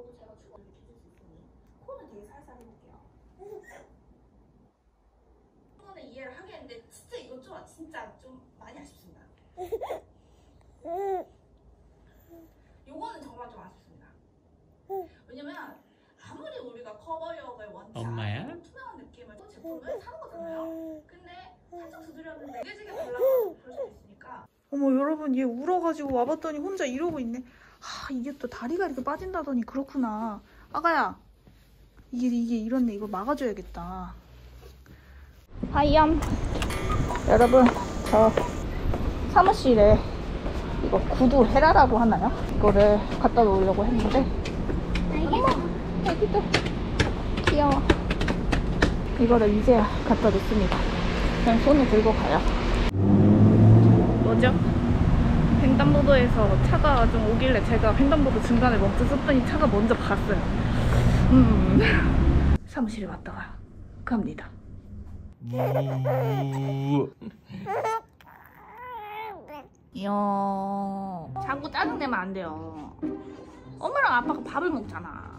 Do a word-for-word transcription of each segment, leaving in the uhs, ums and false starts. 저도 제가 주관을 느끼실 수 있으니 코는 되게 살살 해볼게요. 코는 이해를 하겠는데 진짜 이건 좀 진짜 좀 많이 아쉽습니다. 요거는 정말 좀 아쉽습니다. 왜냐면 아무리 우리가 커버력을 원치 않고 투명한 느낌을 또 제품을 사는 거잖아요. 근데 살짝 두드렸는데 느껴지게 발라가지고 그럴 수 있으니까. 어머 여러분, 얘 울어가지고 와봤더니 혼자 이러고 있네. 하, 이게 또 다리가 이렇게 빠진다더니 그렇구나. 아가야, 이게 이게 이렇네. 이거 막아줘야겠다. 하이염 여러분, 저 사무실에 이거 구두 헤라라고 하나요? 이거를 갖다 놓으려고 했는데, 어머 애기도 귀여워. 이거를 이제야 갖다 놓습니다. 그냥 손에 들고 가요. 뭐죠? 횡단보도에서 차가 좀 오길래 제가 횡단보도 중간에 멈춰섰더니 차가 먼저 갔어요. 음. 사무실에 왔다가 갑니다. 이야, 자꾸 짜증내면 안 돼요. 엄마랑 아빠가 밥을 먹잖아.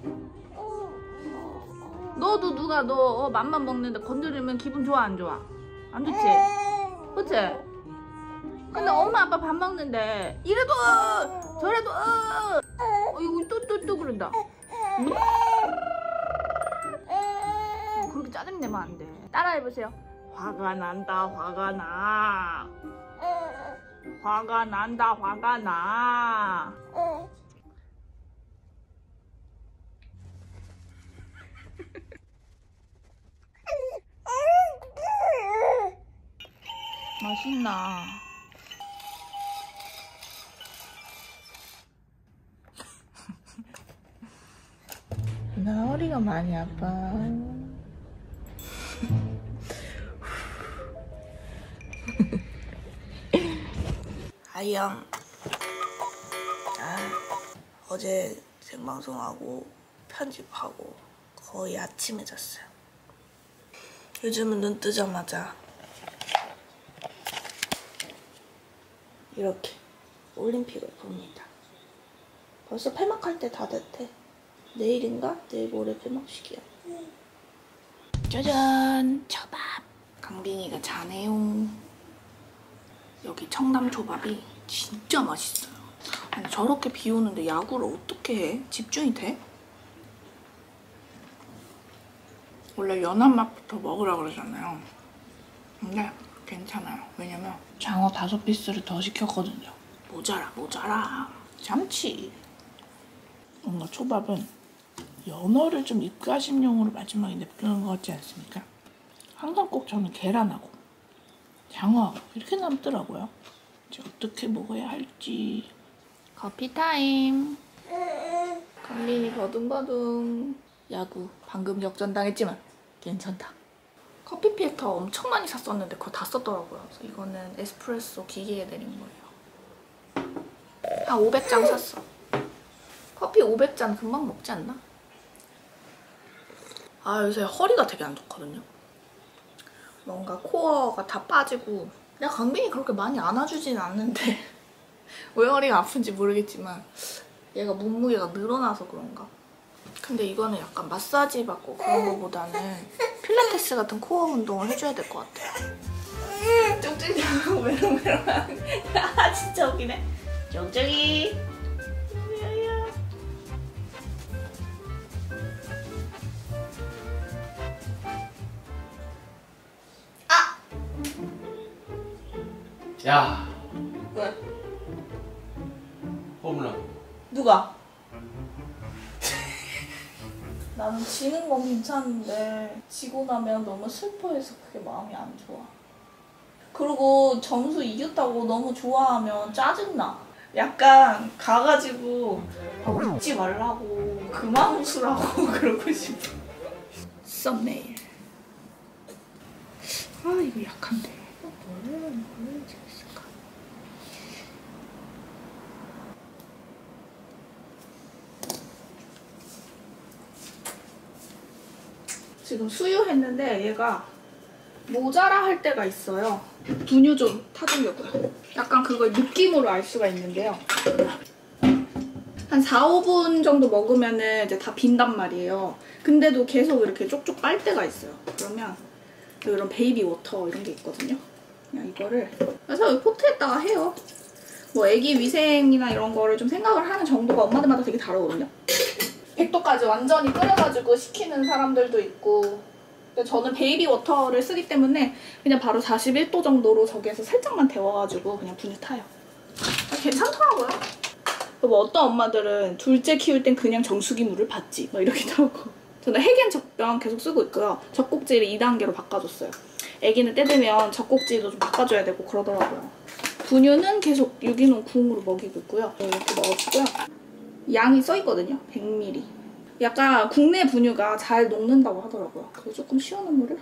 너도 누가 너 맘만 먹는데 건드리면 기분 좋아 안 좋아? 안 좋지? 그치? 근데 엄마 아빠 밥 먹는데 이래도 어, 저래도 어, 어이구 또또또 그런다. 그렇게 짜증내면 안 돼. 따라해보세요. 화가 난다 화가 나, 화가 난다 화가 나. 맛있나? 나 허리가 많이 아파. 하이영, 아, 어제 생방송하고 편집하고 거의 아침에 잤어요. 요즘은 눈 뜨자마자 이렇게 올림픽을 봅니다. 벌써 폐막할 때 다 됐대. 내일인가? 내일 모레 폐막식이야. 응. 짜잔! 초밥! 강빈이가 자네용. 여기 청담 초밥이 진짜 맛있어요. 아니 저렇게 비 오는데 야구를 어떻게 해? 집중이 돼? 원래 연한 맛부터 먹으라 그러잖아요. 근데 괜찮아요. 왜냐면 장어 다섯 피스를 더 시켰거든요. 모자라 모자라. 참치. 뭔가 초밥은 연어를 좀 입가심용으로 마지막에 냅두는 것 같지 않습니까? 항상 꼭 저는 계란하고 장어하고 이렇게 남더라고요. 이제 어떻게 먹어야 할지. 커피 타임. 강민이 버둥버둥. 야구 방금 역전당했지만 괜찮다. 커피 필터 엄청 많이 샀었는데 그거 다 썼더라고요. 그래서 이거는 에스프레소 기계에 내린 거예요. 한 오백 잔 샀어. 커피 오백 잔 금방 먹지 않나? 아, 요새 허리가 되게 안 좋거든요. 뭔가 코어가 다 빠지고. 내가 강빈이 그렇게 많이 안아주진 않는데 왜 허리가 아픈지 모르겠지만 얘가 몸무게가 늘어나서 그런가? 근데 이거는 약간 마사지 받고 그런 거보다는 필라테스 같은 코어 운동을 해줘야 될 것 같아요. 쪽쪽이 하고 메롱메롱. 아, 진짜 웃기네. 쪽쪽이. 야! 왜? 홈런. 누가? 나는 지는 건 괜찮은데 지고 나면 너무 슬퍼해서 그게 마음이 안 좋아. 그리고 점수 이겼다고 너무 좋아하면 짜증나. 약간 가가지고 아, 웃지 말라고 그만 웃으라고 그러고 싶어. 썸네일. 아 이거 약한데. 뭘, 뭘 찍었을까? 지금 수유했는데 얘가 모자라 할 때가 있어요. 분유 좀 타주려고요. 약간 그걸 느낌으로 알 수가 있는데요. 한 사, 오 분 정도 먹으면은 이제 다 빈단 말이에요. 근데도 계속 이렇게 쪽쪽 빨 때가 있어요. 그러면 이런 베이비 워터 이런 게 있거든요. 그냥 이거를 그래서 포트에다가 해요. 뭐 애기 위생이나 이런 거를 좀 생각을 하는 정도가 엄마들마다 되게 다르거든요. 백 도까지 완전히 끓여가지고 식히는 사람들도 있고, 근데 저는 베이비 워터를 쓰기 때문에 그냥 바로 사십일 도 정도로 저기에서 살짝만 데워가지고 그냥 분유 타요. 괜찮더라고요. 뭐 어떤 엄마들은 둘째 키울 땐 그냥 정수기 물을 받지 막 이러기도 하고. 저는 핵엔 젖병 계속 쓰고 있고요. 젖꼭지를 이 단계로 바꿔줬어요. 애기는 때 되면 젖꼭지도 좀 바꿔줘야 되고 그러더라고요. 분유는 계속 유기농 구흥으로 먹이고 있고요. 이렇게 먹어주고요. 양이 써있거든요. 백 밀리리터. 약간 국내 분유가 잘 녹는다고 하더라고요. 그래서 조금 시원한 물을.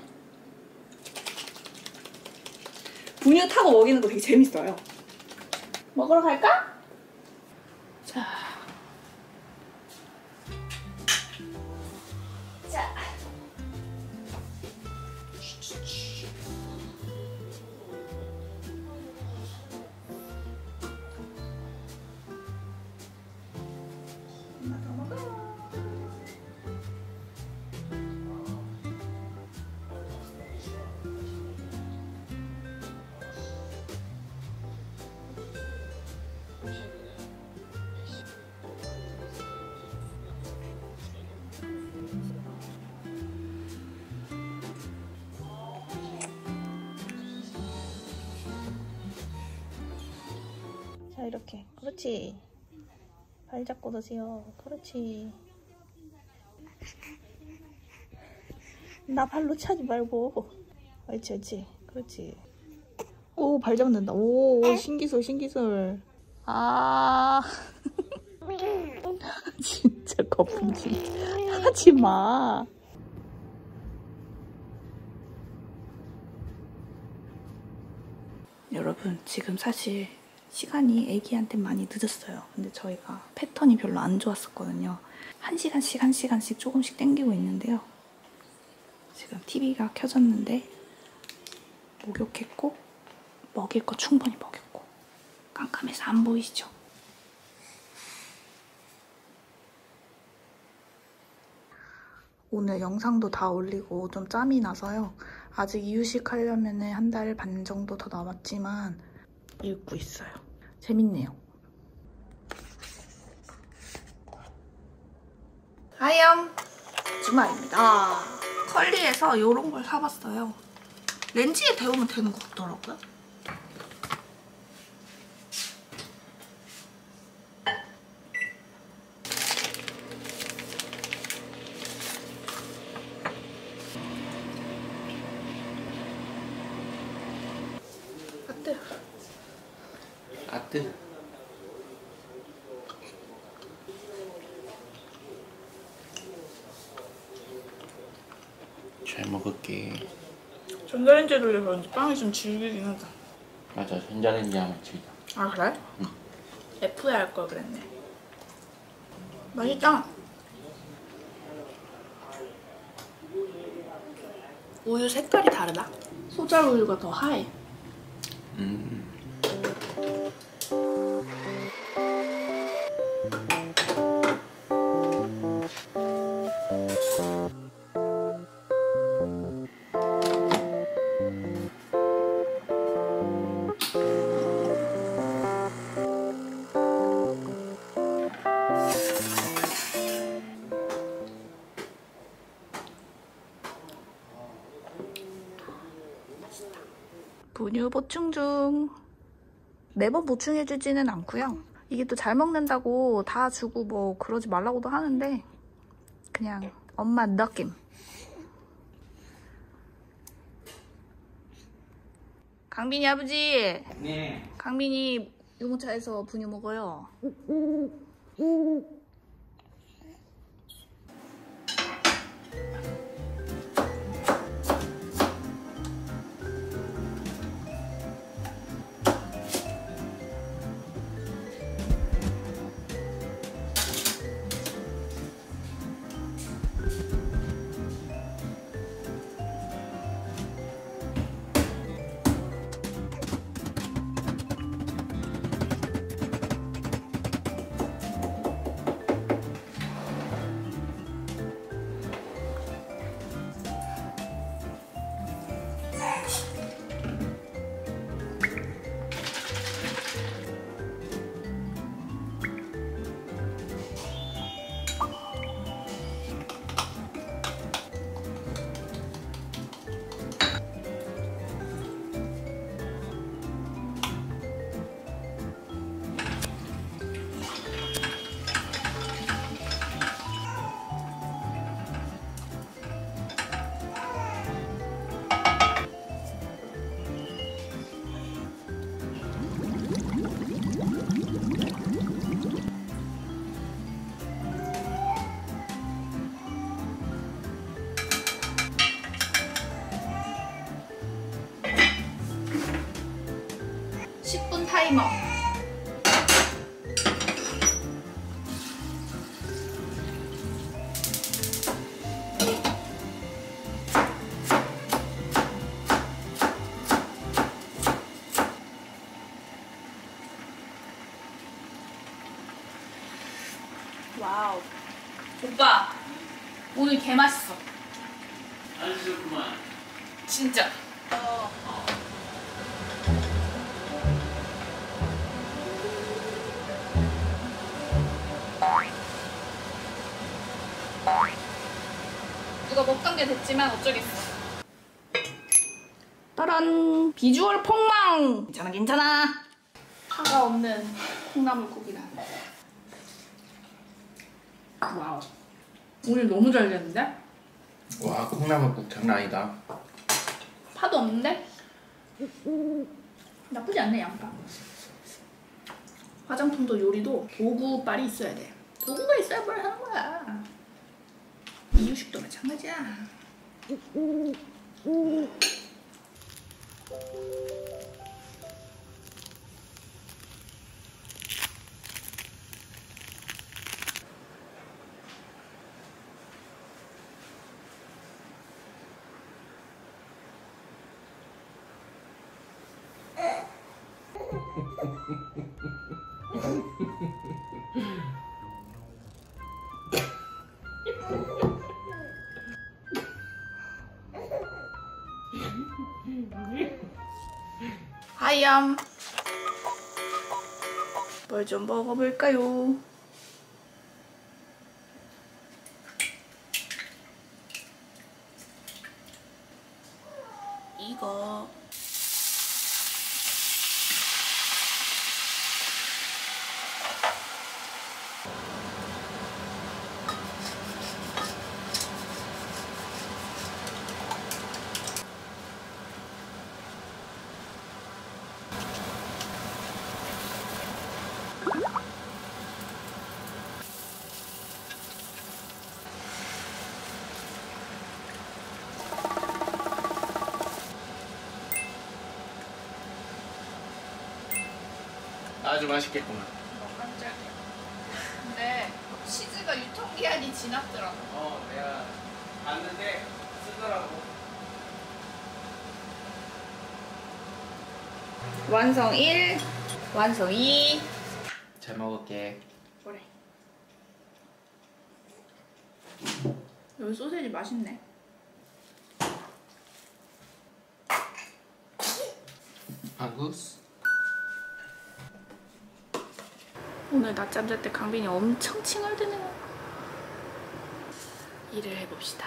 분유 타고 먹이는 거 되게 재밌어요. 먹으러 갈까? 자. 자. 자, 이렇게. 그렇지. 발 잡고 드세요. 그렇지. 나 발로 차지 말고. 옳지, 옳지. 그렇지. 오, 발 잡는다. 오, 신기술, 신기술. 아. 진짜 거품질. 하지 마. 여러분, 지금 사실 시간이 애기한테 많이 늦었어요. 근데 저희가 패턴이 별로 안 좋았었거든요. 한 시간씩 한 시간씩 조금씩 땡기고 있는데요. 지금 티비가 켜졌는데 목욕했고 먹일 거 충분히 먹였고 깜깜해서 안 보이시죠? 오늘 영상도 다 올리고 좀 짬이 나서요. 아직 이유식 하려면 한 달 반 정도 더 남았지만 읽고 있어요. 재밌네요. 하염 주말입니다. 컬리에서 이런 걸 사봤어요. 렌즈에 데우면 되는 것 같더라고요. 잘 먹을게. 전자레인지에 돌려서 그런지 빵이 좀 질기긴 하다. 맞아, 전자레인지 하면 질겨. 아 그래? 응. 에프에 할 걸 그랬네. 맛있다. 우유 색깔이 다르다. 소자 우유가 더 하얘. 음. 분유 보충 중. 매번 보충해주지는 않고요. 이게 또 잘 먹는다고 다 주고 뭐 그러지 말라고도 하는데 그냥 엄마 느낌. 강빈이 아버지. 네. 강빈이 유모차에서 분유 먹어요. 오 분 타이머. 와우. 오빠, 오늘 개맛있어. 안 드셨구만. 진짜. 어. 누가 못 간 게 됐지만 어쩌겠어. 따란! 비주얼 폭망! 괜찮아 괜찮아! 파가 없는 콩나물국이다. 와우, 오늘 너무 잘 됐는데? 와, 콩나물국 장난 아니다. 파도 없는데? 나쁘지 않네. 양파 화장품도 요리도 도구빨이 있어야 돼. 도구가 있어야 뭘 하는 거야. 이유식도 마찬가지야. 하이엄, 뭘 좀 먹어볼까요? 이거 아주 맛있겠구만. 어, 깜짝이야. 근데 치즈가 유통기한이 지났더라고. 어, 내가 봤는데 쓰더라고. 완성 일, 완성 이. 잘 먹을게. 그래. 여기 소세지 맛있네. 안구스. 오늘 낮잠 잘 때 강빈이 엄청 칭얼대네요. 일을 해봅시다.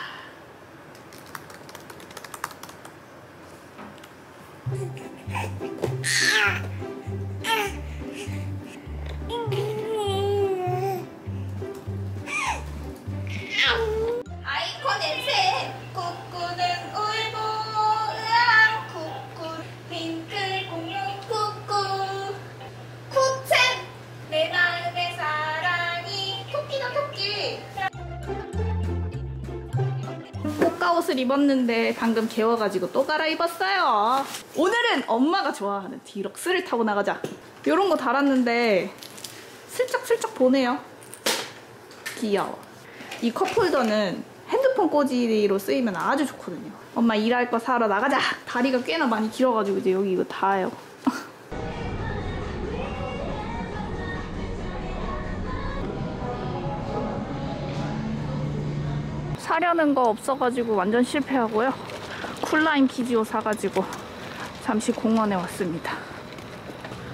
아이코 냄새! 꾸꾸는 울보! 으앙! 꾸꾸! 핑클 공룡 꾸꾸! 쿠첸! 내 마음의 사랑이 토끼다 토끼. 꽃가옷을 입었는데 방금 개워가지고 또 갈아입었어요. 오늘은 엄마가 좋아하는 디럭스를 타고 나가자. 요런 거 달았는데 슬쩍슬쩍 보네요. 귀여워. 이 컵홀더는 핸드폰 꽂이로 쓰이면 아주 좋거든요. 엄마 일할 거 사러 나가자. 다리가 꽤나 많이 길어가지고 이제 여기 이거 닿아요. 사려는 거 없어가지고 완전 실패하고요. 쿨라임 키지오 사가지고 잠시 공원에 왔습니다.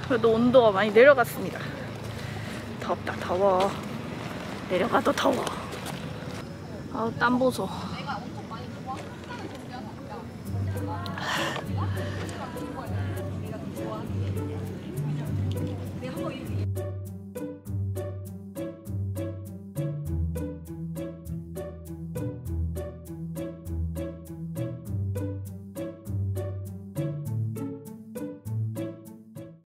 그래도 온도가 많이 내려갔습니다. 덥다 더워. 내려가도 더워. 아우 땀 보소.